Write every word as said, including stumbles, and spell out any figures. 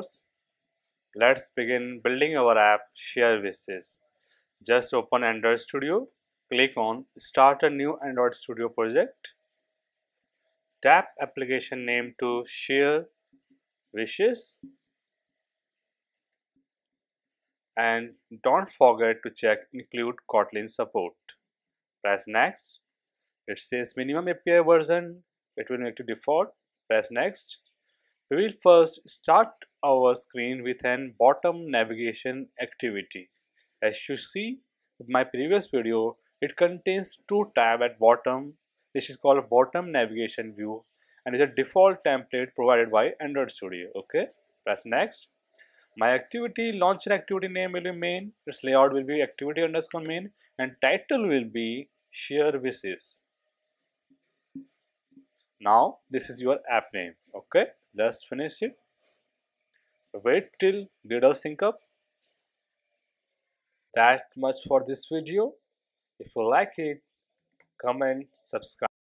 developers. Let's begin building our app Sharevices. Just open Android Studio, click on Start a new Android Studio project. Tap application name to Share Wishes. And don't forget to check include Kotlin support. Press next. It says minimum A P I version. It will make to default. Press next. We will first start our screen with an bottom navigation activity. As you see in my previous video, it contains two tabs at bottom, which is called bottom navigation view, and is a default template provided by Android Studio. Okay, press next. My activity launch and activity name will be main, its layout will be activity underscore main, and title will be Sharevices. Now this is your app name. Okay, let's finish it. Wait till Gradle sync up. That much for this video. If you like it, comment, subscribe.